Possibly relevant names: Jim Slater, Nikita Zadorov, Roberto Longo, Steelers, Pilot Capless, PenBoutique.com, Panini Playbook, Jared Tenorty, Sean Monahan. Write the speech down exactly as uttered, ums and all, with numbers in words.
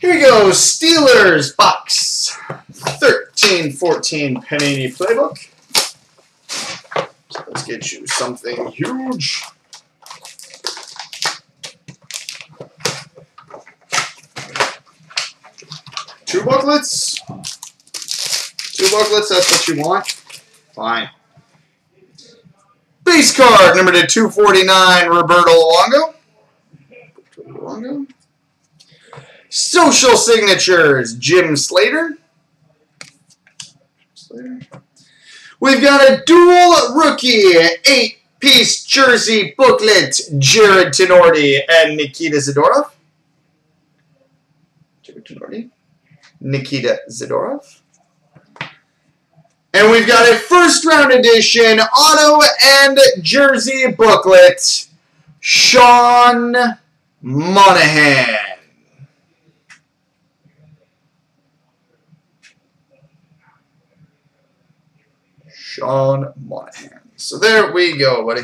Here we go, Steelers box thirteen fourteen Panini Playbook. So let's get you something huge. Two booklets? Two booklets, that's what you want? Fine. Base card, number to two forty-nine, Roberto Longo. Roberto Longo. Social signatures, Jim Slater. Slater. We've got a dual rookie, eight-piece jersey booklet, Jared Tenorty and Nikita Zadorov. Jared Tenorty. Nikita Zadorov. And we've got a first-round edition auto and jersey booklet, Sean Monahan. Sean Monahan. So there we go, buddy.